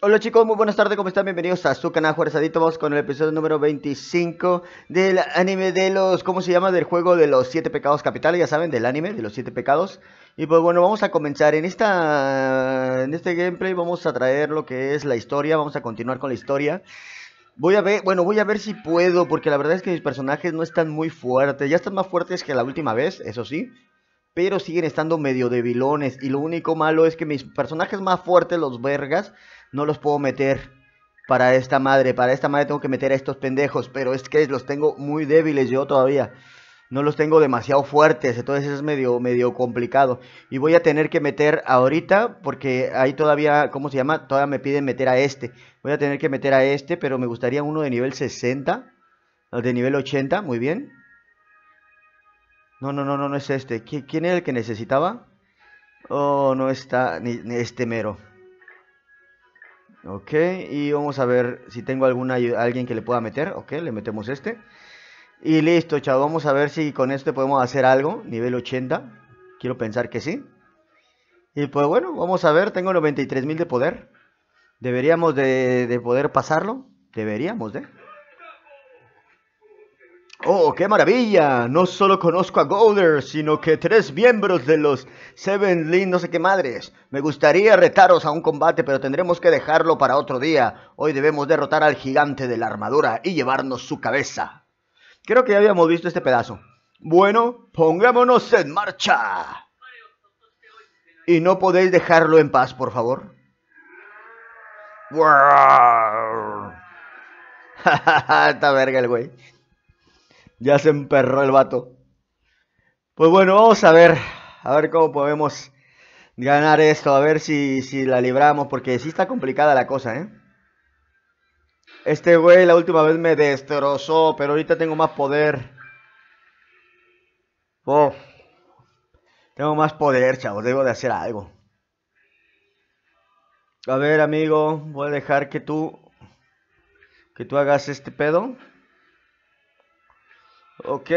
Hola chicos, muy buenas tardes, ¿cómo están? Bienvenidos a su canal Jugadores Adictos. Vamos con el episodio número 25 del anime de los... ¿cómo se llama? Del juego de los 7 pecados capitales, ya saben, del anime de los 7 pecados. Y pues bueno, vamos a comenzar en este gameplay. Vamos a traer lo que es la historia, vamos a continuar con la historia. Voy a ver si puedo, porque la verdad es que mis personajes no están muy fuertes. Ya están más fuertes que la última vez, eso sí, pero siguen estando medio debilones. Y lo único malo es que mis personajes más fuertes, los vergas, no los puedo meter para esta madre. Para esta madre tengo que meter a estos pendejos, pero es que los tengo muy débiles yo todavía. No los tengo demasiado fuertes, entonces es medio complicado. Y voy a tener que meter ahorita, porque ahí todavía, ¿cómo se llama? Todavía me piden meter a este. Voy a tener que meter a este, pero me gustaría uno de nivel 60. De nivel 80, muy bien. No es este. ¿Quién era el que necesitaba? Oh, no está ni este mero. Ok, y vamos a ver si tengo alguien que le pueda meter. Ok, le metemos este. Y listo, chavos, vamos a ver si con este podemos hacer algo. Nivel 80, quiero pensar que sí. Y pues bueno, vamos a ver, tengo 93.000 de poder. Deberíamos de poder pasarlo. Deberíamos de... ¡Oh, qué maravilla! No solo conozco a Golder, sino que 3 miembros de los Seven Deadly no sé qué madres. Me gustaría retaros a un combate, pero tendremos que dejarlo para otro día. Hoy debemos derrotar al gigante de la armadura y llevarnos su cabeza. Creo que ya habíamos visto este pedazo. Bueno, pongámonos en marcha. Y no podéis dejarlo en paz, por favor. Está verga el güey. Ya se emperró el vato. Pues bueno, vamos a ver cómo podemos ganar esto, a ver si la libramos, porque sí está complicada la cosa, ¿eh? Este güey la última vez me destrozó, pero ahorita tengo más poder. Oh, tengo más poder, chavos, debo de hacer algo. A ver, amigo, voy a dejar que tú hagas este pedo. Ok.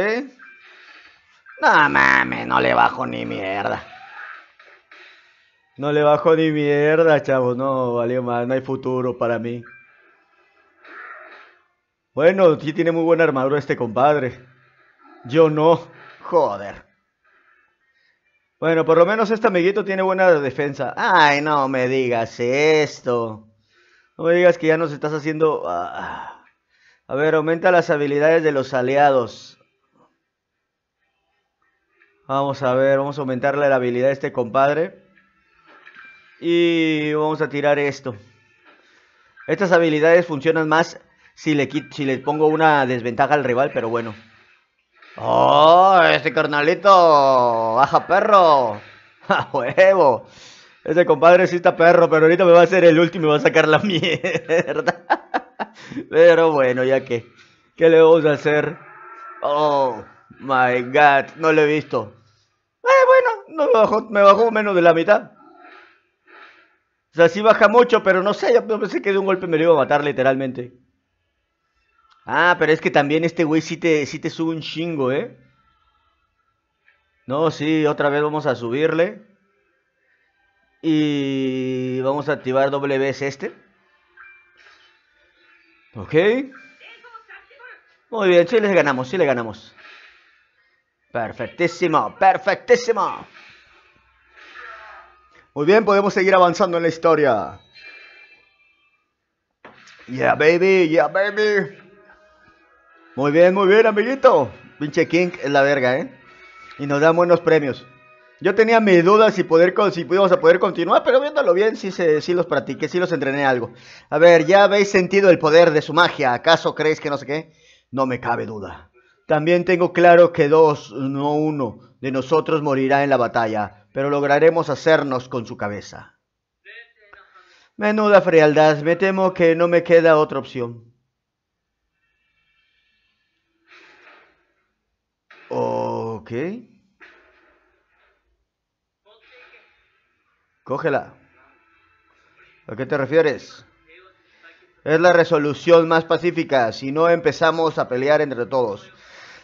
No mames, no le bajo ni mierda. No le bajo ni mierda, chavos. No, valió más, no hay futuro para mí. Bueno, sí tiene muy buena armadura este compadre. Yo no. Joder. Bueno, por lo menos este amiguito tiene buena defensa. Ay, no me digas esto. No me digas que ya nos estás haciendo... A ver, aumenta las habilidades de los aliados. Vamos a ver, vamos a aumentarle la habilidad a este compadre. Y vamos a tirar esto. Estas habilidades funcionan más si le pongo una desventaja al rival, pero bueno. ¡Oh, este carnalito! ¡Baja, perro! ¡A huevo! Ese compadre sí está perro, pero ahorita me va a hacer el último y me va a sacar la mierda. Pero bueno, ya que... ¿qué le vamos a hacer? Oh, my God. No lo he visto. Bueno, no me bajó menos de la mitad. O sea, sí baja mucho, pero no sé. Yo pensé que de un golpe me lo iba a matar, literalmente. Ah, pero es que también este güey sí te sube un chingo, ¿eh? No, sí, otra vez vamos a subirle. Y... vamos a activar doble vez este. Ok. Muy bien, sí le ganamos. Perfectísimo. Muy bien, podemos seguir avanzando en la historia. Yeah, baby. Muy bien, amiguito. Pinche King es la verga, ¿eh? Y nos dan buenos premios. Yo tenía mis dudas si íbamos a poder continuar, pero viéndolo bien, sí los practiqué, sí los entrené algo. A ver, ¿ya habéis sentido el poder de su magia? ¿Acaso creéis que no sé qué? No me cabe duda. También tengo claro que 2, no 1, de nosotros morirá en la batalla, pero lograremos hacernos con su cabeza. Menuda frialdad, me temo que no me queda otra opción. Ok... cógela. ¿A qué te refieres? Es la resolución más pacífica. Si no empezamos a pelear entre todos,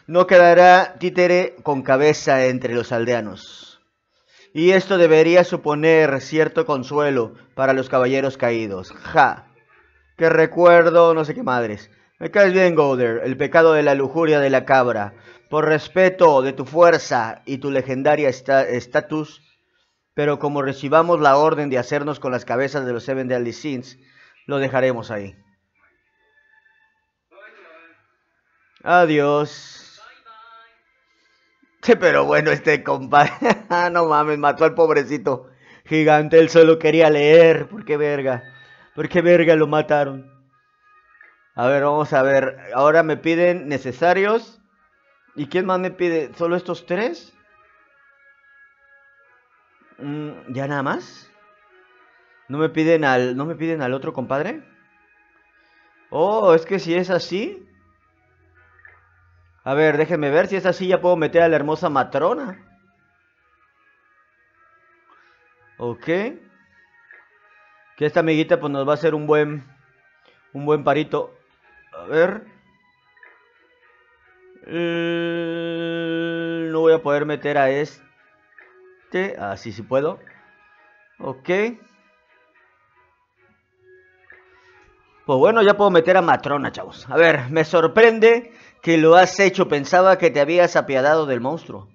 no quedará títere con cabeza entre los aldeanos. Y esto debería suponer cierto consuelo para los caballeros caídos. ¡Ja! Que recuerdo, no sé qué madres. Me caes bien, Golder. El pecado de la lujuria de la cabra. Por respeto de tu fuerza y tu legendaria estatus. Pero como recibamos la orden de hacernos con las cabezas de los Seven Deadly Sins, lo dejaremos ahí. Adiós. Pero bueno, este compadre. No mames, mató al pobrecito gigante. Él solo quería leer. ¿Por qué verga? ¿Por qué verga lo mataron? A ver, vamos a ver. Ahora me piden necesarios. ¿Y quién más me pide? ¿Solo estos tres? ¿Ya nada más? ¿No me piden al otro compadre? Oh, es que si es así. A ver, déjenme ver, si es así ya puedo meter a la hermosa Matrona. Ok. Que esta amiguita pues nos va a hacer un buen parito. A ver. No voy a poder meter a este. Ah, sí, sí puedo. Ok. Pues bueno, ya puedo meter a Matrona, chavos. A ver, me sorprende que lo has hecho, pensaba que te habías apiadado del monstruo.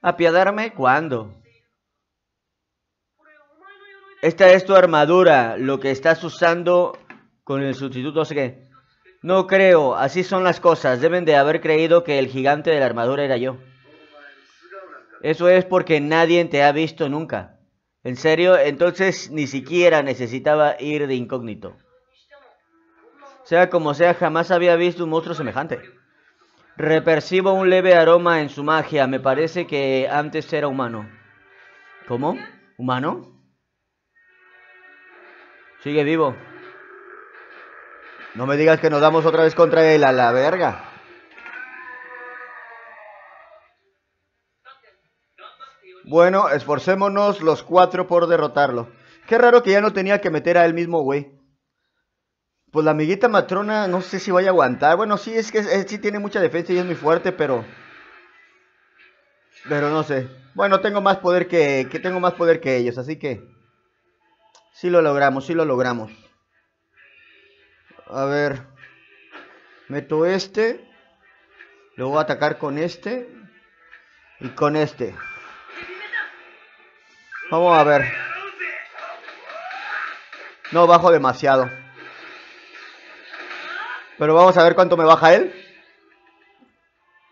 ¿Apiadarme? ¿Cuándo? Esta es tu armadura, lo que estás usando con el sustituto, no sé qué. No creo, así son las cosas. Deben de haber creído que el gigante de la armadura era yo. Eso es porque nadie te ha visto nunca. ¿En serio? Entonces ni siquiera necesitaba ir de incógnito. Sea como sea, jamás había visto un monstruo semejante. Repercibo un leve aroma en su magia. Me parece que antes era humano. ¿Cómo? ¿Humano? Sigue vivo. No me digas que nos damos otra vez contra él, a la verga. Bueno, esforcémonos los cuatro por derrotarlo. Qué raro que ya no tenía que meter a él mismo, güey. Pues la amiguita Matrona, no sé si vaya a aguantar. Bueno, sí, es que sí tiene mucha defensa y es muy fuerte, pero... pero no sé. Bueno, tengo más poder que ellos, así que... sí lo logramos, sí lo logramos. A ver... meto este. Luego voy a atacar con este. Y con este. Vamos a ver. No, bajo demasiado. Pero vamos a ver cuánto me baja él.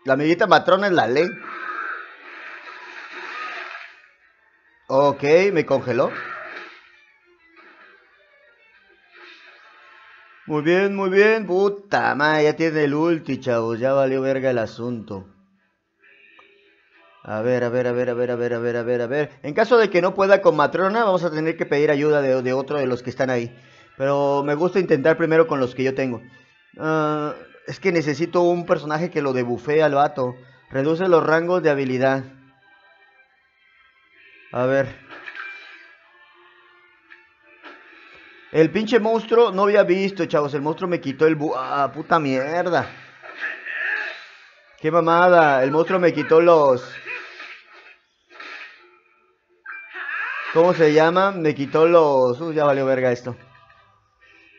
La amiguita Matrona es la ley. Ok, me congeló. Muy bien, muy bien. Puta madre, ya tiene el ulti, chavos. Ya valió verga el asunto. A ver, a ver, a ver, a ver, a ver, a ver, a ver, a ver. En caso de que no pueda con Matrona, vamos a tener que pedir ayuda de otro de los que están ahí. Pero me gusta intentar primero con los que yo tengo. Es que necesito un personaje que lo debufee al vato. Reduce los rangos de habilidad. A ver. El pinche monstruo no había visto, chavos. El monstruo me quitó el ¡ah, puta mierda! ¡Qué mamada! El monstruo me quitó los... ¿cómo se llama? Me quitó los... ya valió verga esto.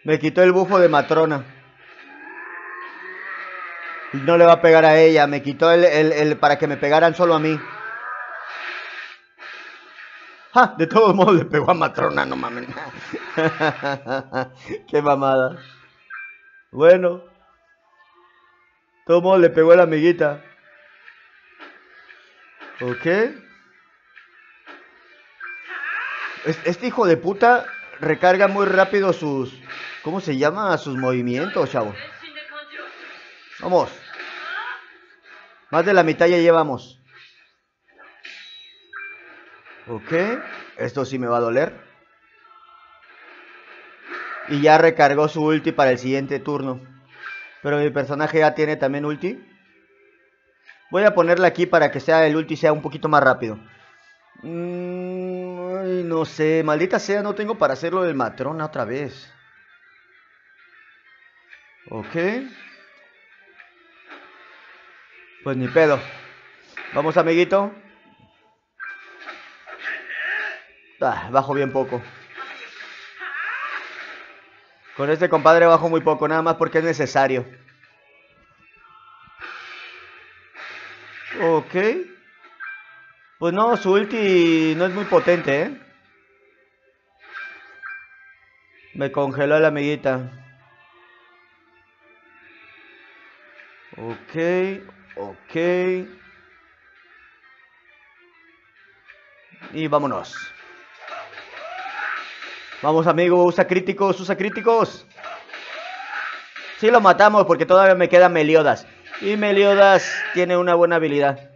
Me quitó el bufo de Matrona. No le va a pegar a ella. Me quitó el para que me pegaran solo a mí. ¡Ja! De todos modos le pegó a Matrona, no mames. ¡Qué mamada! Bueno. De todos modos le pegó a la amiguita. ¿Ok? Este hijo de puta recarga muy rápido sus... ¿cómo se llama? Sus movimientos, chavo. Vamos. Más de la mitad ya llevamos. Ok. Esto sí me va a doler. Y ya recargó su ulti para el siguiente turno. Pero mi personaje ya tiene también ulti. Voy a ponerla aquí para que sea el ulti sea un poquito más rápido. Ay, no sé. Maldita sea, no tengo para hacerlo del Matrona otra vez. Ok. Pues ni pedo. Vamos, amiguito. Bajo bien poco. Con este compadre bajo muy poco, nada más porque es necesario. Ok. Pues no, su ulti no es muy potente, ¿eh? Me congeló a la amiguita. Ok. Y vámonos. Vamos, amigo, usa críticos, usa críticos. Sí lo matamos porque todavía me queda Meliodas. Y Meliodas tiene una buena habilidad.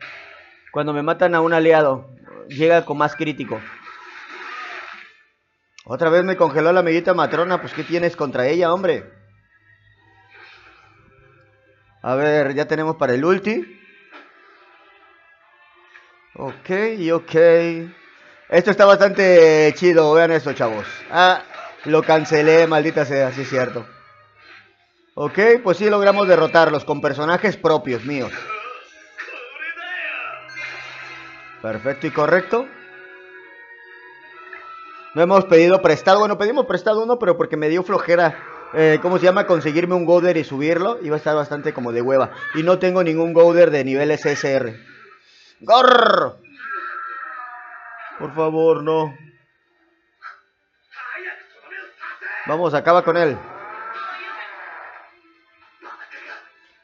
Cuando me matan a un aliado, llega con más crítico. Otra vez me congeló la amiguita Matrona. Pues ¿qué tienes contra ella, hombre? A ver, ya tenemos para el ulti. Ok. Esto está bastante chido, vean esto, chavos. Ah, lo cancelé, maldita sea, sí es cierto. Ok, pues sí logramos derrotarlos con personajes propios míos. Perfecto y correcto. No hemos pedido prestado, bueno, pedimos prestado uno, pero porque me dio flojera, ¿cómo se llama? Conseguirme un Golder y subirlo, iba a estar bastante como de hueva. Y no tengo ningún Golder de nivel SSR. ¡Gorr! Por favor, no. Vamos, acaba con él.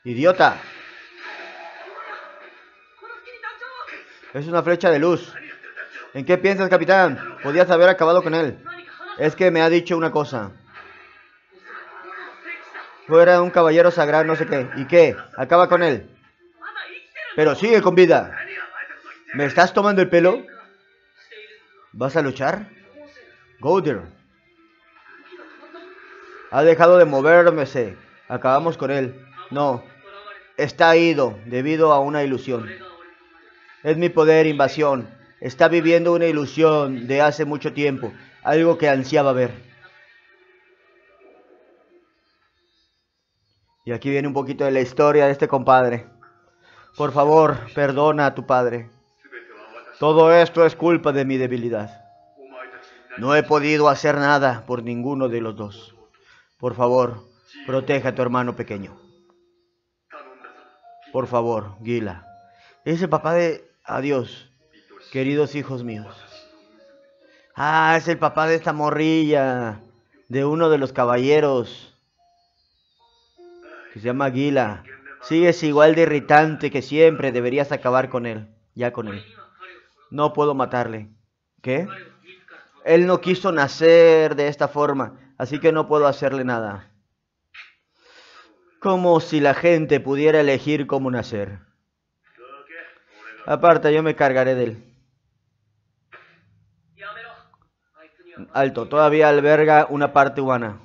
Idiota. Es una flecha de luz. ¿En qué piensas, capitán? Podías haber acabado con él. Es que me ha dicho una cosa. Fuera un caballero sagrado, no sé qué. ¿Y qué? Acaba con él. Pero sigue con vida. ¿Me estás tomando el pelo? ¿Vas a luchar? Golder ha dejado de moverme. Acabamos con él. No, está ido debido a una ilusión. Es mi poder, invasión. Está viviendo una ilusión de hace mucho tiempo. Algo que ansiaba ver. Y aquí viene un poquito de la historia de este compadre. Por favor, perdona a tu padre. Todo esto es culpa de mi debilidad. No he podido hacer nada por ninguno de los dos. Por favor, proteja a tu hermano pequeño. Por favor, Guila. Ese papá de... Adiós, queridos hijos míos. Ah, es el papá de esta morrilla. De uno de los caballeros. Que se llama Guila. Sigues igual de irritante que siempre. Deberías acabar con él. Ya con él. No puedo matarle. ¿Qué? Él no quiso nacer de esta forma, así que no puedo hacerle nada. Como si la gente pudiera elegir cómo nacer. Aparte, yo me cargaré de él. Alto, todavía alberga una parte humana.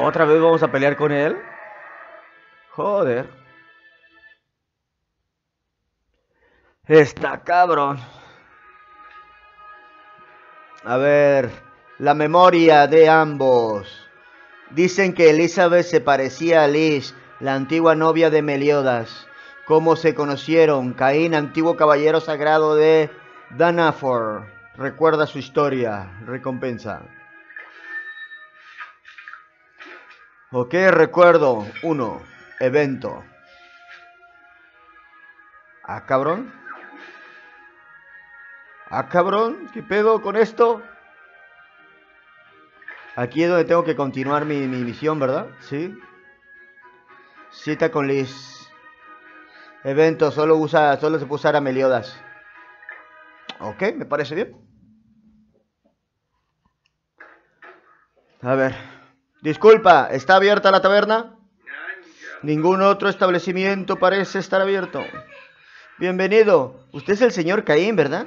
¿Otra vez vamos a pelear con él? Joder. Está cabrón. A ver. La memoria de ambos. Dicen que Elizabeth se parecía a Liz, la antigua novia de Meliodas. ¿Cómo se conocieron? Caín, antiguo caballero sagrado de Danafor. Recuerda su historia. Recompensa. Ok, recuerdo. 1. Evento. Ah, cabrón. Ah, cabrón. ¿Qué pedo con esto? Aquí es donde tengo que continuar mi misión, ¿verdad? Sí. Cita con Liz. Evento. Solo se puede usar a Meliodas. Ok, me parece bien. A ver. Disculpa, ¿está abierta la taberna? Ningún otro establecimiento parece estar abierto. Bienvenido. Usted es el señor Caín, ¿verdad?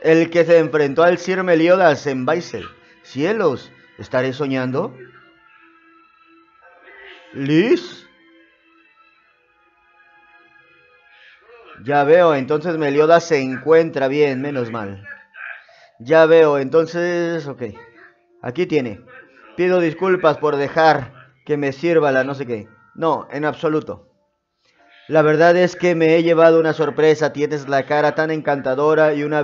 El que se enfrentó al Sir Meliodas en Baisel. Cielos, ¿estaré soñando? ¿Liz? Ya veo, entonces Meliodas se encuentra bien, menos mal. Ya veo, entonces... Ok. Aquí tiene. Pido disculpas por dejar que me sirva la no sé qué. No, en absoluto. La verdad es que me he llevado una sorpresa. Tienes la cara tan encantadora y una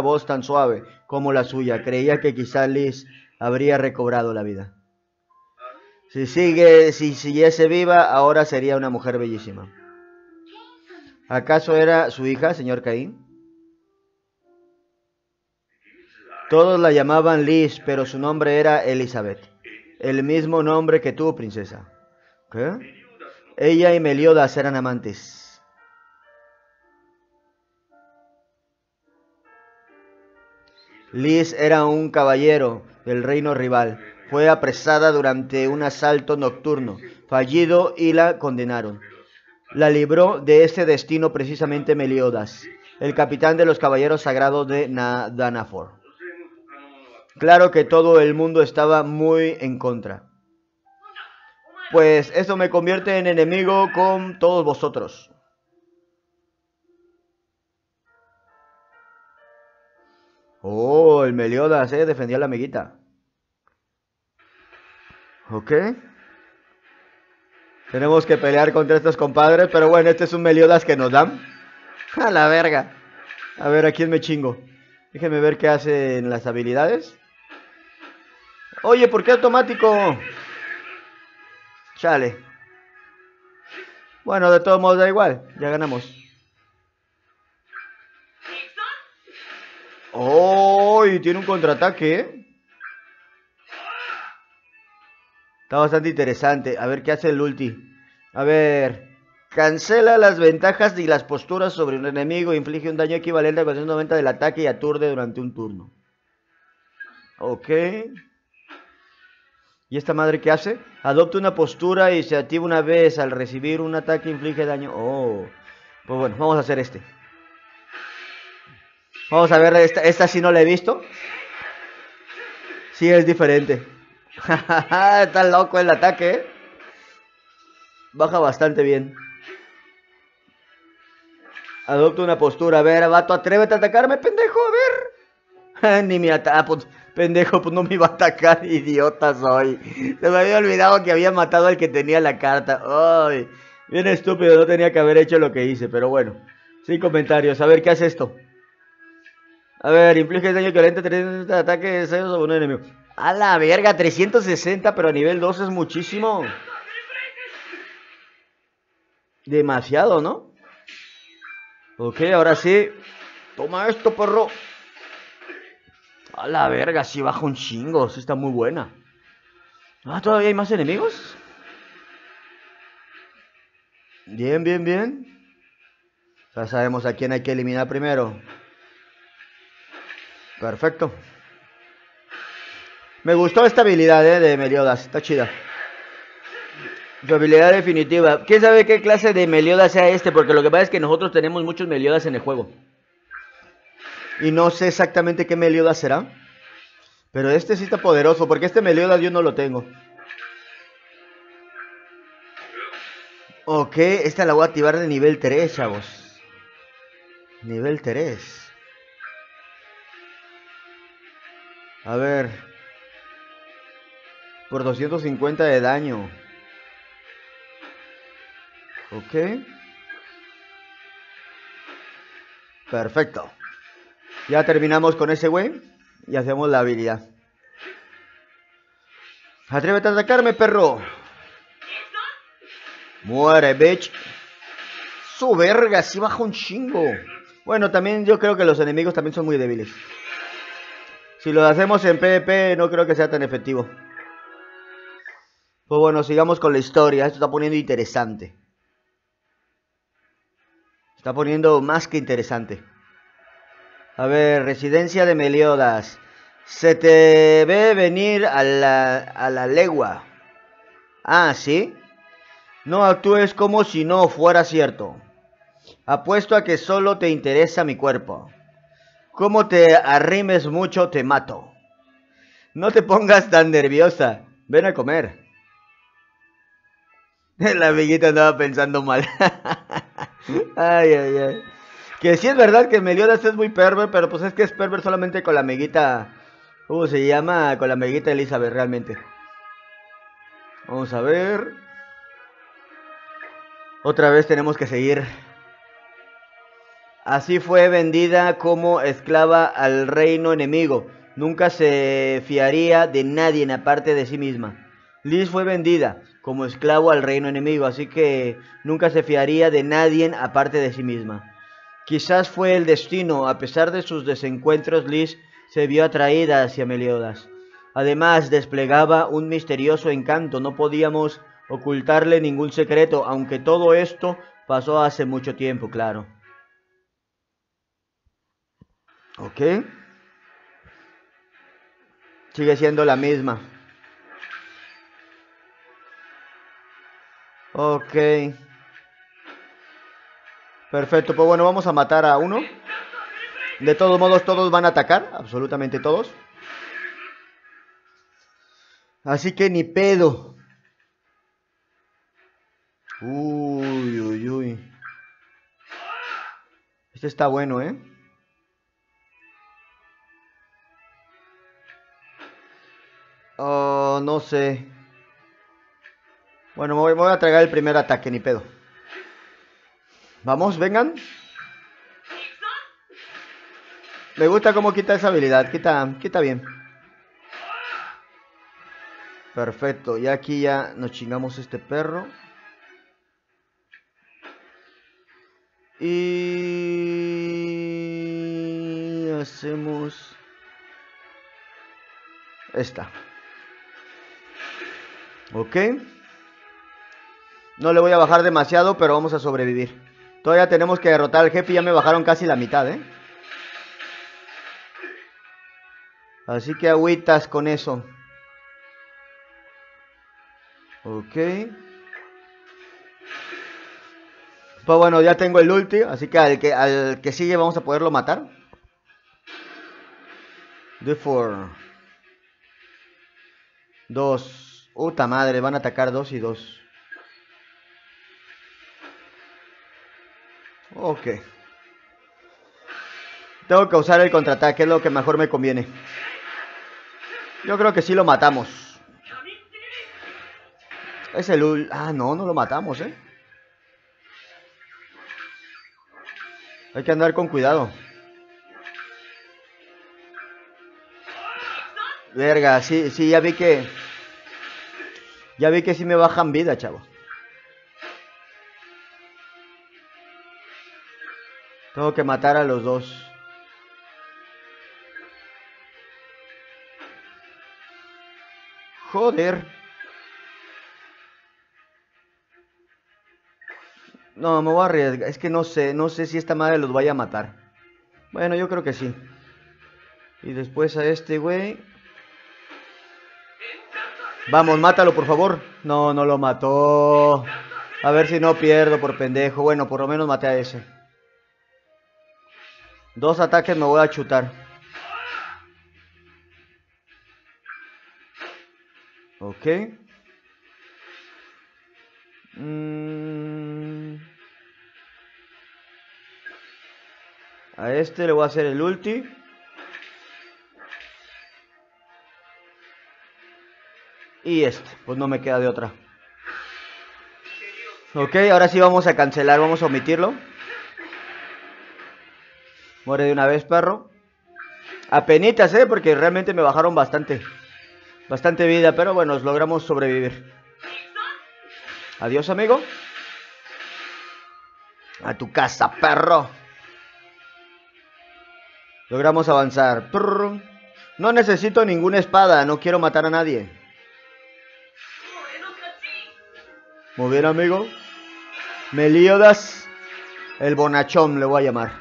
voz tan suave como la suya. Creía que quizá Liz habría recobrado la vida. Si siguiese viva, ahora sería una mujer bellísima. ¿Acaso era su hija, señor Caín? Todos la llamaban Liz, pero su nombre era Elizabeth. El mismo nombre que tú, princesa. ¿Qué? Ella y Meliodas eran amantes. Liz era un caballero del reino rival. Fue apresada durante un asalto nocturno fallido y la condenaron. La libró de este destino precisamente Meliodas, el capitán de los caballeros sagrados de Danafor. Claro que todo el mundo estaba muy en contra. Pues esto me convierte en enemigo con todos vosotros. Oh, el Meliodas, defendió a la amiguita. Ok. Tenemos que pelear contra estos compadres, pero bueno, este es un Meliodas que nos dan. A la verga. A ver, ¿a quién me chingo? Déjenme ver qué hacen las habilidades. Oye, ¿por qué automático? Chale. Bueno, de todos modos da igual. Ya ganamos. ¡Oh! Y tiene un contraataque, ¿eh? Está bastante interesante. A ver qué hace el ulti. A ver. Cancela las ventajas y las posturas sobre un enemigo. Inflige un daño equivalente al 490 del ataque y aturde durante un turno. Ok. ¿Y esta madre qué hace? Adopta una postura y se activa una vez. Al recibir un ataque inflige daño. Oh, pues bueno, vamos a hacer este. Vamos a ver, esta sí no la he visto. Sí, es diferente. Está loco el ataque, ¿eh? Baja bastante bien. Adopta una postura. A ver, vato, atrévete a atacarme, pendejo. A ver. Ni me ataca. Pendejo, pues no me iba a atacar, idiota soy. Se me había olvidado que había matado al que tenía la carta. Ay, bien estúpido, no tenía que haber hecho lo que hice, pero bueno. Sin comentarios, a ver, ¿qué hace esto? A ver, inflige daño violento, 360 de ataque de sellos sobre un enemigo. A la verga, 360, pero a nivel 2 es muchísimo. Demasiado, ¿no? Ok, ahora sí. Toma esto, perro. A la verga, sí baja un chingo. Sí está muy buena. Ah, ¿todavía hay más enemigos? Bien, bien, bien. Ya sabemos a quién hay que eliminar primero. Perfecto. Me gustó esta habilidad, de Meliodas. Está chida. Su habilidad definitiva. ¿Quién sabe qué clase de Meliodas sea este? Porque lo que pasa es que nosotros tenemos muchos Meliodas en el juego. Y no sé exactamente qué Meliodas será. Pero este sí está poderoso. Porque este Meliodas yo no lo tengo. Ok, esta la voy a activar de nivel 3, chavos. Nivel 3. A ver. Por 250 de daño. Ok. Perfecto. Ya terminamos con ese güey y hacemos la habilidad. Atrévete a atacarme, perro. Muere, bitch. Su verga, si baja un chingo. Bueno, también yo creo que los enemigos también son muy débiles. Si lo hacemos en PvP, no creo que sea tan efectivo. Pues bueno, sigamos con la historia. Esto está poniendo interesante. Está poniendo más que interesante. A ver, residencia de Meliodas. Se te ve venir a la legua. Ah, ¿sí? No actúes como si no fuera cierto. Apuesto a que solo te interesa mi cuerpo. Como te arrimes mucho, te mato. No te pongas tan nerviosa. Ven a comer. La amiguita andaba pensando mal. Ay, ay, ay. Que sí es verdad que Meliodas es muy perver, pero pues es que es perver solamente con la amiguita... ¿Cómo se llama? Con la amiguita Elizabeth, realmente. Vamos a ver. Otra vez tenemos que seguir. Así fue vendida como esclava al reino enemigo. Nunca se fiaría de nadie aparte de sí misma. Liz fue vendida como esclavo al reino enemigo, así que nunca se fiaría de nadie aparte de sí misma. Quizás fue el destino, a pesar de sus desencuentros, Liz se vio atraída hacia Meliodas. Además, desplegaba un misterioso encanto, no podíamos ocultarle ningún secreto, aunque todo esto pasó hace mucho tiempo, claro. Ok. Sigue siendo la misma. Ok. Perfecto, pues bueno, vamos a matar a uno. De todos modos, todos van a atacar, absolutamente todos. Así que ni pedo. Uy, uy, uy. Este está bueno, ¿eh? Oh, no sé. Bueno, me voy a tragar el primer ataque, ni pedo. Vamos, vengan. Me gusta cómo quita esa habilidad. Quita bien. Perfecto, y aquí ya nos chingamos este perro. Y hacemos esta. Ok. No le voy a bajar demasiado, pero vamos a sobrevivir. Todavía tenemos que derrotar al jefe. Ya me bajaron casi la mitad, ¿eh? Así que agüitas con eso. Ok. Pues bueno, ya tengo el ulti. Así que al que sigue vamos a poderlo matar. Therefore. 2. Puta madre, van a atacar 2 y 2. Ok. Tengo que usar el contraataque, es lo que mejor me conviene. Yo creo que sí lo matamos. Es el... Ah, no, no lo matamos, ¿eh? Hay que andar con cuidado. Verga, sí, ya vi que... Ya vi que sí me bajan vida, chavo. Tengo que matar a los dos. Joder. No, me voy a arriesgar. Es que no sé si esta madre los vaya a matar. Bueno, yo creo que sí. Y después a este güey. Vamos, mátalo, por favor. No, no lo mató. A ver si no pierdo por pendejo. Bueno, por lo menos maté a ese. 2 ataques me voy a chutar. Ok. A este le voy a hacer el ulti. Y este, pues no me queda de otra. Ok, ahora sí vamos a cancelar, vamos a omitirlo. Muere de una vez, perro. Apenitas, porque realmente me bajaron bastante vida, pero bueno, logramos sobrevivir. Adiós, amigo. A tu casa, perro. Logramos avanzar. No necesito ninguna espada, no quiero matar a nadie. Muy bien, amigo. Meliodas, el bonachón le voy a llamar.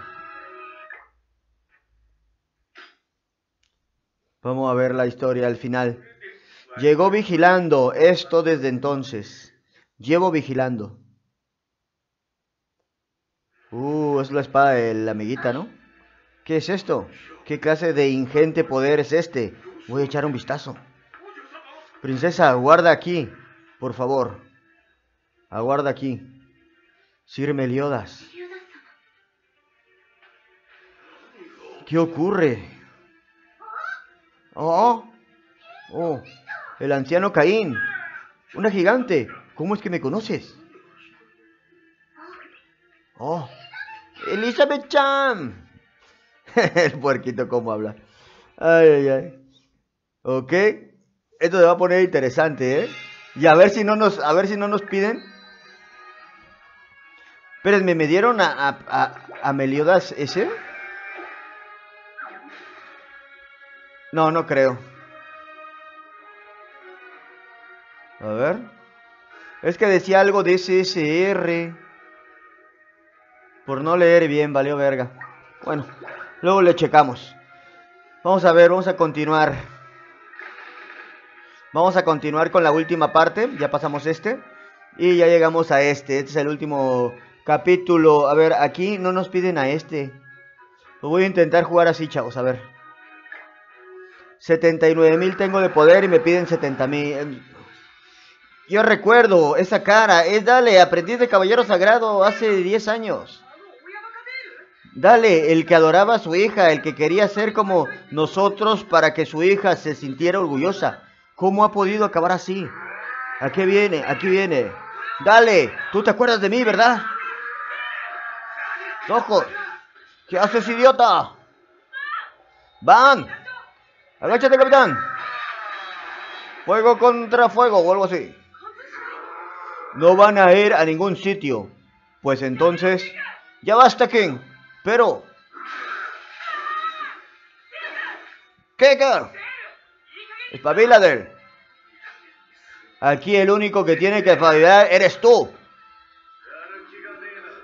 Vamos a ver la historia al final. Llegó vigilando esto desde entonces. Llevo vigilando. Es la espada de la amiguita, ¿no? ¿Qué es esto? ¿Qué clase de ingente poder es este? Voy a echar un vistazo. Princesa, aguarda aquí, por favor. Aguarda aquí. Sir Meliodas. ¿Qué ocurre? Oh, el anciano Caín. ¡Una gigante! ¿Cómo es que me conoces? ¡Oh! ¡Elizabeth Chan! El puerquito cómo habla. Ay, ay, ay. Ok. Esto se va a poner interesante, ¿eh? Y a ver si no nos, piden. Espérenme, ¿me dieron a Meliodas ese? No, no creo. A ver. Es que decía algo de SSR. Por no leer bien, valió verga. Bueno, luego le checamos. Vamos a ver, vamos a continuar. Vamos a continuar con la última parte. Ya pasamos este. Y ya llegamos a este. Este es el último capítulo. A ver, aquí no nos piden a este. Lo voy a intentar jugar así, chavos. A ver. 79,000 tengo de poder y me piden 70,000. Yo recuerdo esa cara. Es Dale, aprendiz de caballero sagrado hace 10 años. Dale, el que adoraba a su hija. El que quería ser como nosotros para que su hija se sintiera orgullosa. ¿Cómo ha podido acabar así? ¿A qué viene? Aquí viene. Dale, tú te acuerdas de mí, ¿verdad? ¡Ojos! ¿Qué haces, idiota? ¡Van! ¡Agáchate, capitán! Fuego contra fuego o algo así. No van a ir a ningún sitio. Pues entonces... ¡Ya basta, King! Pero... ¿Qué, cara? ¡Espabila, Dale! Aquí el único que tiene que espabilar eres tú.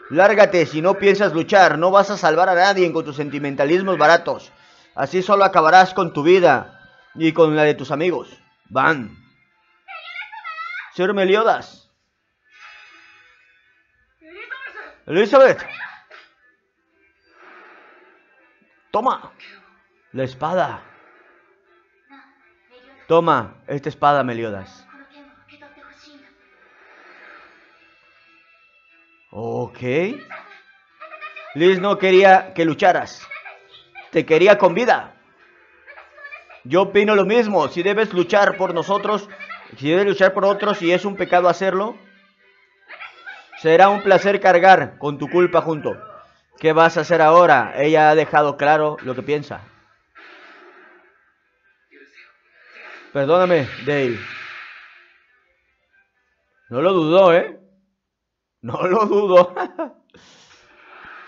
Lárgate si no piensas luchar. No vas a salvar a nadie con tus sentimentalismos baratos. Así solo acabarás con tu vida y con la de tus amigos. Van. Señor Meliodas. Elizabeth. Toma. La espada. Toma, esta espada, Meliodas. Ok. Liz no quería que lucharas. Te quería con vida. Yo opino lo mismo. Si debes luchar por nosotros, si debes luchar por otros y es un pecado hacerlo, será un placer cargar con tu culpa junto. ¿Qué vas a hacer ahora? Ella ha dejado claro lo que piensa. Perdóname, Dale. No lo dudó, ¿eh? No lo dudo.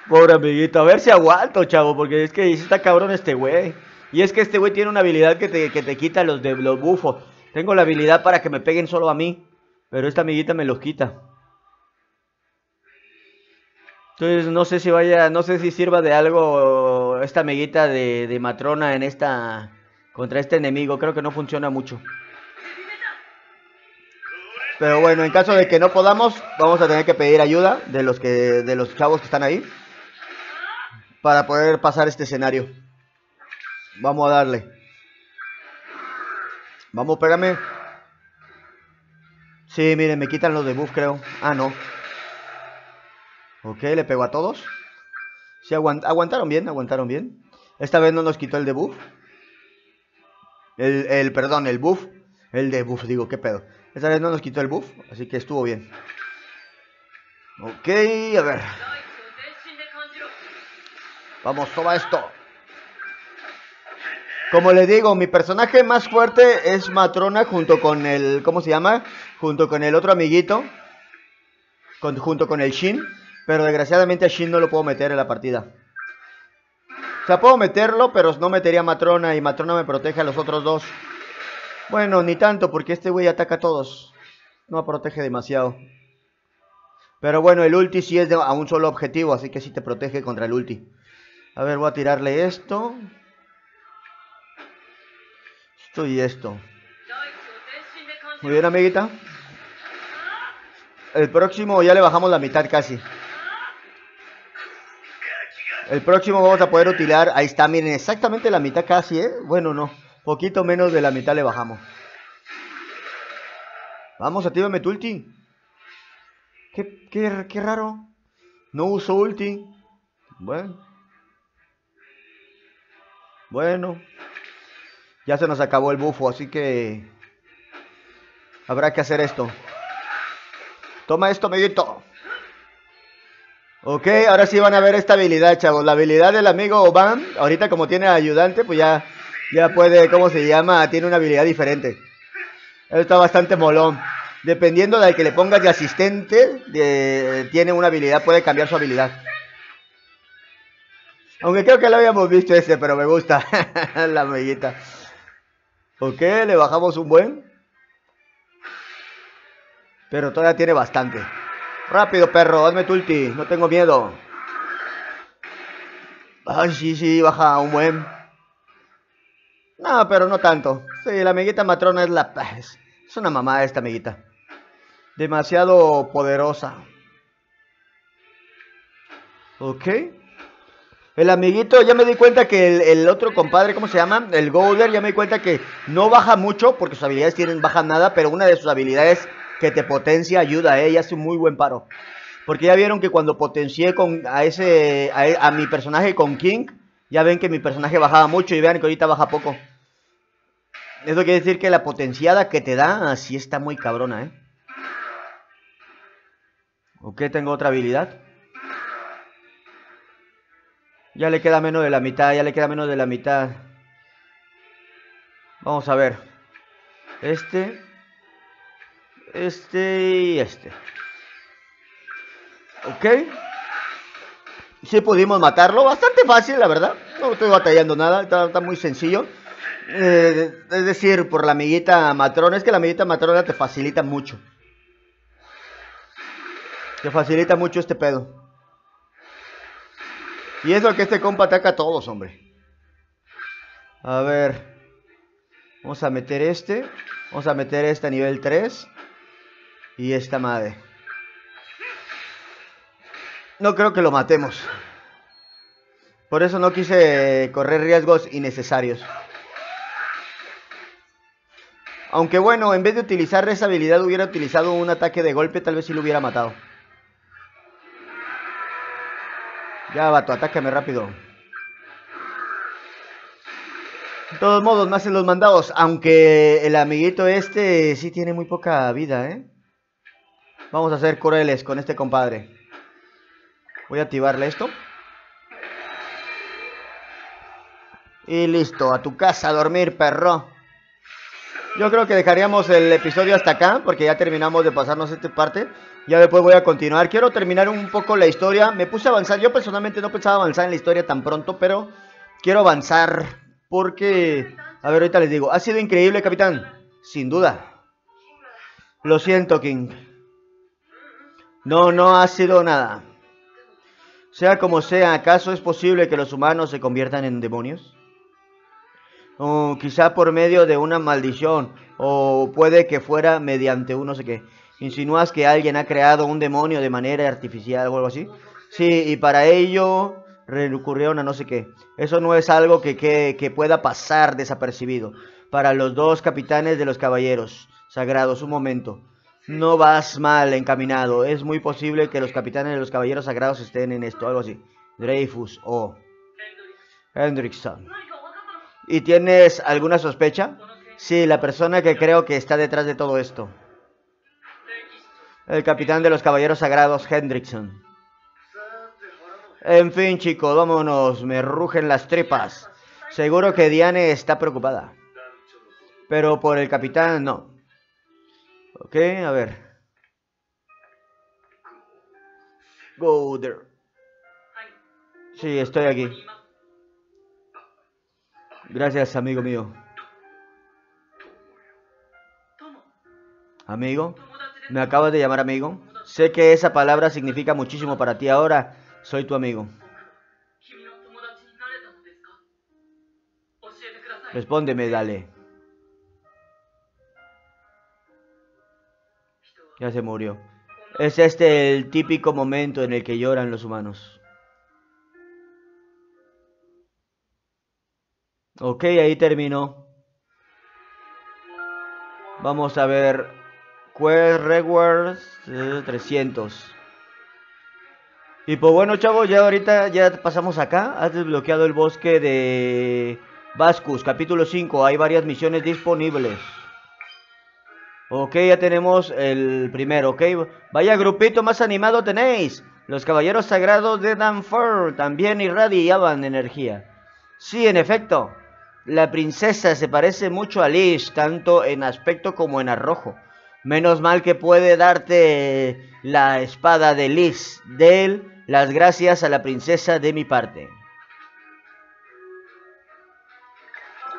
Pobre amiguito. A ver si aguanto, chavo. Porque es que está cabrón este güey. Y es que este güey tiene una habilidad que te quita los bufos. Tengo la habilidad para que me peguen solo a mí. Pero esta amiguita me los quita. Entonces no sé si vaya... No sé si sirva de algo esta amiguita de Matrona en esta... Contra este enemigo, creo que no funciona mucho. Pero bueno, en caso de que no podamos, vamos a tener que pedir ayuda de los chavos que están ahí. Para poder pasar este escenario. Vamos a darle. Vamos, pégame. Sí, miren, me quitan los debuffs, creo. Ah, no. Ok, le pego a todos. Sí, aguantaron bien, aguantaron bien. Esta vez no nos quitó el debuff. Perdón, el buff. El de buff, digo, qué pedo. Esta vez no nos quitó el buff, así que estuvo bien. Ok, a ver. Vamos, toma esto. Como les digo, mi personaje más fuerte es Matrona junto con el... ¿Cómo se llama? Junto con el otro amiguito. Junto con el Shin. Pero desgraciadamente a Shin no lo puedo meter en la partida. O sea, puedo meterlo, pero no metería a Matrona. Y Matrona me protege a los otros dos. Bueno, ni tanto, porque este güey ataca a todos. No protege demasiado. Pero bueno, el ulti sí es a un solo objetivo. Así que sí te protege contra el ulti. A ver, voy a tirarle esto. Esto y esto. Muy bien, amiguita. El próximo ya le bajamos la mitad casi. El próximo vamos a poder utilizar, ahí está, miren, exactamente la mitad casi, ¿eh? Bueno, no, poquito menos de la mitad le bajamos. Vamos, actívame tu ulti. Qué raro. No uso ulti. Bueno. Ya se nos acabó el bufo, así que... Habrá que hacer esto. Toma esto, amiguito. Ok, ahora sí van a ver esta habilidad, chavos. La habilidad del amigo Oban. Ahorita como tiene ayudante, pues ya puede, ¿cómo se llama? Tiene una habilidad diferente. Eso está bastante molón. Dependiendo de al que le pongas de asistente, tiene una habilidad, puede cambiar su habilidad. Aunque creo que lo habíamos visto ese, pero me gusta. La amiguita. Ok, le bajamos un buen. Pero todavía tiene bastante. Rápido, perro, hazme tu ulti. No tengo miedo. Ay, sí, baja un buen. No, pero no tanto. Sí, la amiguita Matrona es la paz. Es una mamada esta amiguita. Demasiado poderosa. Ok. El amiguito, ya me di cuenta que el otro compadre, ¿cómo se llama? El Golder, ya me di cuenta que no baja mucho, porque sus habilidades bajan nada, pero una de sus habilidades que te potencia ayuda, y hace un muy buen paro. Porque ya vieron que cuando potencié a mi personaje con King, ya ven que mi personaje bajaba mucho y vean que ahorita baja poco. Eso quiere decir que la potenciada que te da, así está muy cabrona, Ok, tengo otra habilidad. Ya le queda menos de la mitad, Vamos a ver. Este y este. Ok. Sí pudimos matarlo, bastante fácil la verdad. No estoy batallando nada, está muy sencillo. Es decir, por la amiguita Matrona. Es que la amiguita Matrona te facilita mucho. Te facilita mucho este pedo. Y eso que este compa ataca a todos, hombre. A ver. Vamos a meter este. Vamos a meter este a nivel 3. Y esta madre. No creo que lo matemos. Por eso no quise correr riesgos innecesarios. Aunque bueno, en vez de utilizar esa habilidad hubiera utilizado un ataque de golpe. Tal vez sí lo hubiera matado. Ya, vato, atácame rápido. De todos modos, me hacen los mandados. Aunque el amiguito este sí tiene muy poca vida, Vamos a ser crueles con este compadre. Voy a activarle esto. Y listo, a tu casa a dormir, perro. Yo creo que dejaríamos el episodio hasta acá, porque ya terminamos de pasarnos esta parte. Ya después voy a continuar. Quiero terminar un poco la historia. Me puse a avanzar. Yo personalmente no pensaba avanzar en la historia tan pronto, pero quiero avanzar porque... A ver, ahorita les digo. Ha sido increíble, capitán. Sin duda. Lo siento, King. No ha sido nada. Sea como sea, ¿acaso es posible que los humanos se conviertan en demonios? O quizá por medio de una maldición. O puede que fuera mediante un no sé qué. ¿Insinúas que alguien ha creado un demonio de manera artificial o algo así? Sí, y para ello recurrieron a no sé qué. Eso no es algo que pueda pasar desapercibido. Para los dos capitanes de los caballeros sagrados, un momento. No vas mal encaminado. Es muy posible que los capitanes de los caballeros sagrados estén en esto, algo así. Dreyfus o Hendrickson. ¿Y tienes alguna sospecha? Sí, la persona que creo que está detrás de todo esto. El capitán de los caballeros sagrados, Hendrickson. En fin, chicos, vámonos. Me rugen las tripas. Seguro que Diane está preocupada. Pero por el capitán, no. Ok, a ver. Golder. Sí, estoy aquí. Gracias, amigo mío. ¿Amigo? ¿Me acabas de llamar amigo? Sé que esa palabra significa muchísimo para ti. Ahora soy tu amigo. Respóndeme, Dale. Ya se murió. Es este el típico momento en el que lloran los humanos. Ok, ahí terminó. Vamos a ver. Quest Rewards 300. Y pues bueno, chavos, ya ahorita ya pasamos acá. Has desbloqueado el bosque de Vascus, capítulo 5. Hay varias misiones disponibles. Ok, ya tenemos el primero, ok. Vaya grupito más animado tenéis. Los caballeros sagrados de Danafor también irradiaban energía. Sí, en efecto. La princesa se parece mucho a Liz, tanto en aspecto como en arrojo. Menos mal que puede darte la espada de Liz. Dale las gracias a la princesa de mi parte.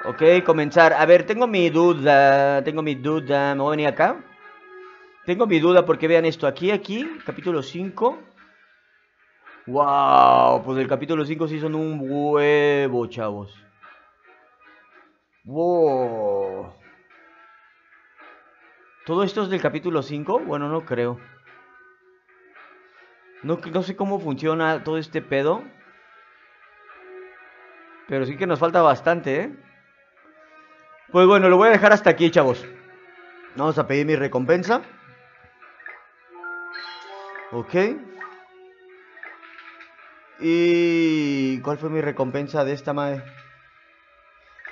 Ok, comenzar. A ver, tengo mi duda. Me voy a venir acá. Tengo mi duda porque vean esto. Aquí, capítulo 5. Wow, pues el capítulo 5 sí son un huevo, chavos. Wow. ¿Todo esto es del capítulo 5? Bueno, no creo. No sé cómo funciona todo este pedo. Pero sí que nos falta bastante, ¿eh? Pues bueno, lo voy a dejar hasta aquí, chavos. Vamos a pedir mi recompensa. Ok. ¿Y cuál fue mi recompensa de esta madre?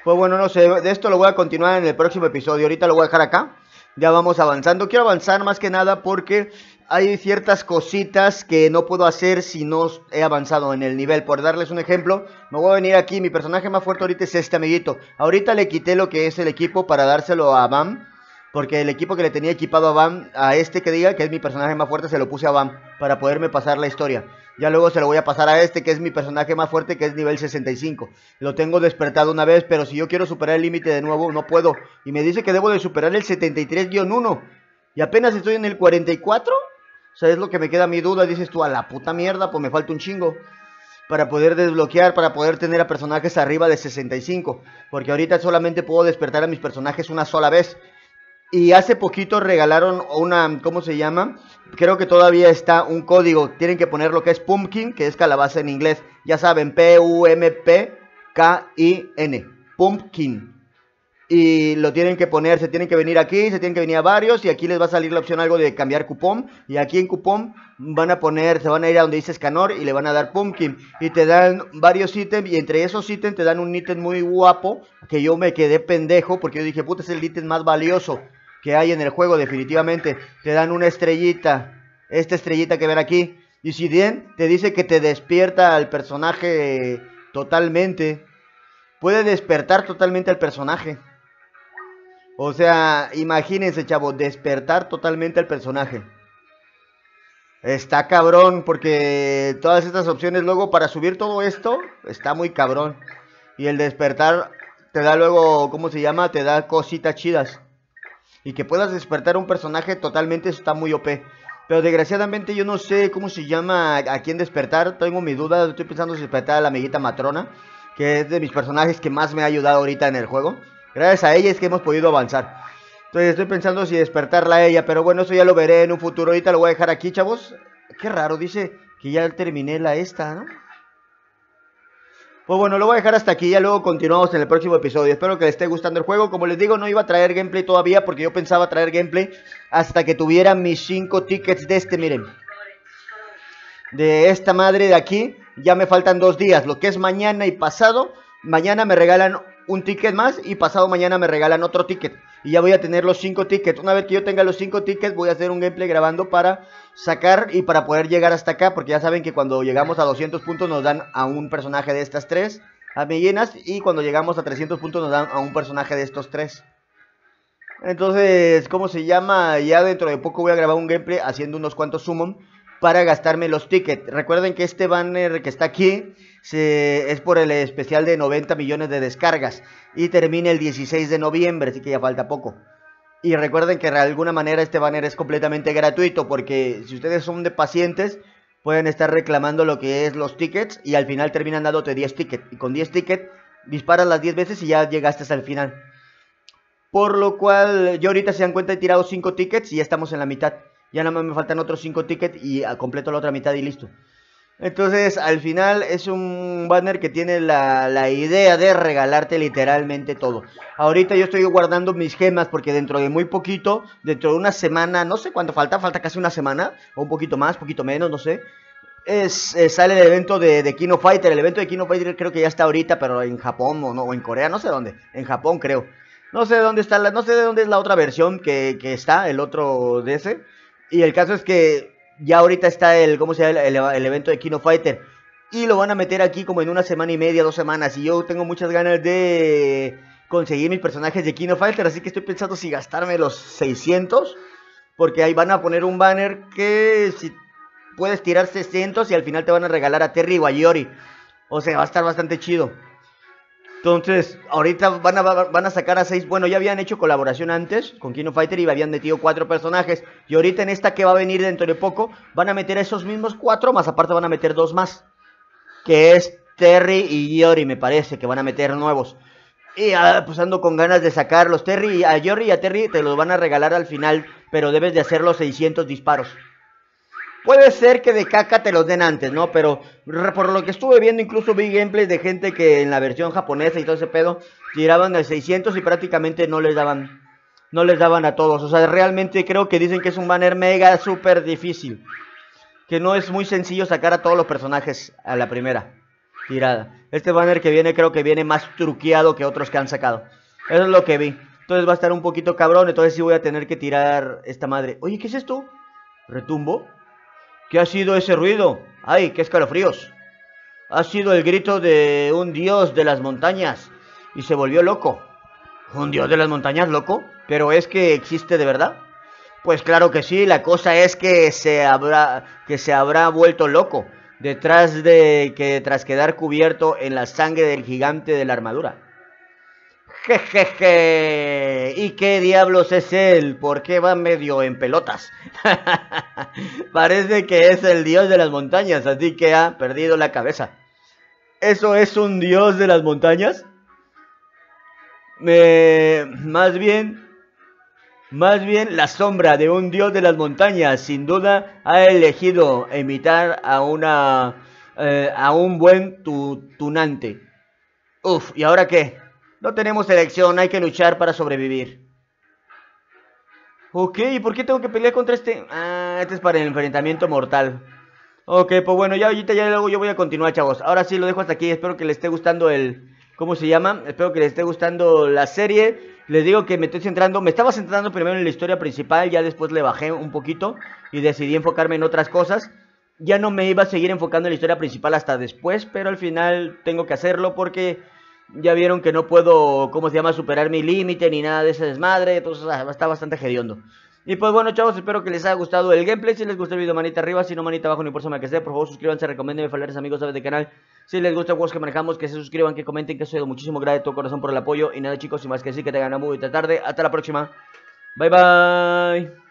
Pues bueno, no sé. De esto lo voy a continuar en el próximo episodio. Ahorita lo voy a dejar acá. Ya vamos avanzando. Quiero avanzar más que nada porque hay ciertas cositas que no puedo hacer si no he avanzado en el nivel. Por darles un ejemplo, me voy a venir aquí. Mi personaje más fuerte ahorita es este amiguito. Ahorita le quité lo que es el equipo para dárselo a Bam. Porque el equipo que le tenía equipado a Bam, a este que diga que es mi personaje más fuerte, se lo puse a Bam para poderme pasar la historia. Ya luego se lo voy a pasar a este que es mi personaje más fuerte, que es nivel 65. Lo tengo despertado una vez, pero si yo quiero superar el límite de nuevo, no puedo. Y me dice que debo de superar el 73-1. Y apenas estoy en el 44. O sea, es lo que me queda mi duda. Dices tú, a la puta mierda, pues me falta un chingo para poder desbloquear, para poder tener a personajes arriba de 65. Porque ahorita solamente puedo despertar a mis personajes una sola vez. Y hace poquito regalaron una, ¿cómo se llama? Creo que todavía está un código. Tienen que poner lo que es Pumpkin, que es calabaza en inglés. Ya saben, P-U-M-P-K-I-N. Pumpkin. Y lo tienen que poner, se tienen que venir aquí, se tienen que venir a varios. Y aquí les va a salir la opción algo de cambiar cupón. Y aquí en cupón van a poner, se van a ir a donde dice Escanor y le van a dar Pumpkin. Y te dan varios ítems y entre esos ítems te dan un ítem muy guapo. Que yo me quedé pendejo porque yo dije, puta, es el ítem más valioso que hay en el juego, definitivamente. Te dan una estrellita, esta estrellita que ven aquí. Y si bien te dice que te despierta al personaje totalmente. Puede despertar totalmente al personaje. O sea, imagínense, chavos, despertar totalmente al personaje. Está cabrón, porque todas estas opciones luego para subir todo esto, está muy cabrón. Y el despertar te da luego, ¿cómo se llama? Te da cositas chidas. Y que puedas despertar un personaje totalmente, eso está muy OP. Pero desgraciadamente yo no sé cómo se llama, a quién despertar. Tengo mi duda, estoy pensando en despertar a la amiguita Matrona, que es de mis personajes que más me ha ayudado ahorita en el juego. Gracias a ella es que hemos podido avanzar. Entonces estoy pensando si despertarla a ella, pero bueno, eso ya lo veré en un futuro. Ahorita lo voy a dejar aquí, chavos. Qué raro, dice que ya terminé la esta, ¿no? Pues bueno, lo voy a dejar hasta aquí, ya luego continuamos en el próximo episodio. Espero que les esté gustando el juego. Como les digo, no iba a traer gameplay todavía porque yo pensaba traer gameplay hasta que tuviera mis 5 tickets de este, miren. De esta madre de aquí, ya me faltan 2 días, lo que es mañana y pasado. Mañana me regalan un ticket más y pasado mañana me regalan otro ticket. Y ya voy a tener los 5 tickets. Una vez que yo tenga los 5 tickets voy a hacer un gameplay grabando para sacar y para poder llegar hasta acá. Porque ya saben que cuando llegamos a 200 puntos nos dan a un personaje de estas 3 amiguinas. Y cuando llegamos a 300 puntos nos dan a un personaje de estos 3. Entonces, ¿cómo se llama? Ya dentro de poco voy a grabar un gameplay haciendo unos cuantos summon para gastarme los tickets. Recuerden que este banner que está aquí es por el especial de 90 millones de descargas. Y termina el 16 de noviembre, así que ya falta poco. Y recuerden que de alguna manera este banner es completamente gratuito, porque si ustedes son de pacientes, pueden estar reclamando lo que es los tickets y al final terminan dándote 10 tickets. Y con 10 tickets disparas las 10 veces y ya llegaste hasta el final. Por lo cual, yo ahorita se dan cuenta he tirado 5 tickets y ya estamos en la mitad. Ya nada más me faltan otros 5 tickets y completo la otra mitad y listo. Entonces, al final es un banner que tiene la idea de regalarte literalmente todo. Ahorita yo estoy guardando mis gemas porque dentro de muy poquito, dentro de una semana, no sé cuánto falta casi una semana, o un poquito más, poquito menos, no sé. Sale el evento de King of Fighters. El evento de King of Fighters creo que ya está ahorita, pero en Japón o en Corea, no sé dónde. En Japón creo. No sé dónde está no sé de dónde es la otra versión que está, el otro de ese. Y el caso es que ya ahorita está el, ¿cómo se llama? El evento de King of Fighters. Y lo van a meter aquí como en una semana y media, 2 semanas. Y yo tengo muchas ganas de conseguir mis personajes de King of Fighters. Así que estoy pensando si gastarme los 600. Porque ahí van a poner un banner que si puedes tirar 600 y al final te van a regalar a Terry o a Iori. O sea, va a estar bastante chido. Entonces, ahorita van a sacar a 6. Bueno, ya habían hecho colaboración antes con King of Fighter y habían metido 4 personajes. Y ahorita en esta que va a venir dentro de poco, van a meter a esos mismos 4, más aparte van a meter 2 más. Que es Terry y Iori, me parece, que van a meter nuevos. Y pues ando con ganas de sacarlos. Terry, a Iori y a Terry te los van a regalar al final, pero debes de hacer los 600 disparos. Puede ser que de caca te los den antes, ¿no? Pero por lo que estuve viendo, incluso vi gameplays de gente que en la versión japonesa y todo ese pedo tiraban al 600 y prácticamente no les daban a todos. O sea, realmente creo que dicen que es un banner mega súper difícil, que no es muy sencillo sacar a todos los personajes a la primera tirada. Este banner que viene creo que viene más truqueado que otros que han sacado. Eso es lo que vi. Entonces va a estar un poquito cabrón. Entonces sí voy a tener que tirar esta madre. Oye, ¿qué es esto? ¿Retumbo? ¿Qué ha sido ese ruido? ¡Ay, qué escalofríos! Ha sido el grito de un dios de las montañas y se volvió loco. ¿Un dios de las montañas loco? ¿Pero es que existe de verdad? Pues claro que sí, la cosa es que se habrá vuelto loco tras quedar cubierto en la sangre del gigante de la armadura. Jejeje, ¿y qué diablos es él? ¿Por qué va medio en pelotas? Parece que es el dios de las montañas, así que ha perdido la cabeza. ¿Eso es un dios de las montañas? Más bien la sombra de un dios de las montañas, sin duda ha elegido imitar a un buen tunante. Uf, ¿y ahora qué? No tenemos elección, hay que luchar para sobrevivir. Ok, ¿y por qué tengo que pelear contra este? Ah, este es para el enfrentamiento mortal. Ok, pues bueno, ya ahorita ya luego yo voy a continuar, chavos. Ahora sí, lo dejo hasta aquí, espero que les esté gustando el... ¿Cómo se llama? Espero que les esté gustando la serie. Les digo que me estaba centrando primero en la historia principal, ya después le bajé un poquito y decidí enfocarme en otras cosas. Ya no me iba a seguir enfocando en la historia principal hasta después, pero al final tengo que hacerlo porque... ya vieron que no puedo, ¿cómo se llama?, superar mi límite ni nada de ese desmadre. Entonces está bastante hediondo. Y pues bueno, chavos, espero que les haya gustado el gameplay. Si les gustó el video, manita arriba. Si no, manita abajo, no importa que sea. Por favor, suscríbanse, recomiéndenme, familiares, amigos, sabes del canal. Si les gusta juegos que manejamos, que se suscriban, que comenten, que os doy muchísimo gracias de todo corazón por el apoyo. Y nada, chicos, sin más que decir, que tengan una muy buena tarde. Hasta la próxima. Bye, bye.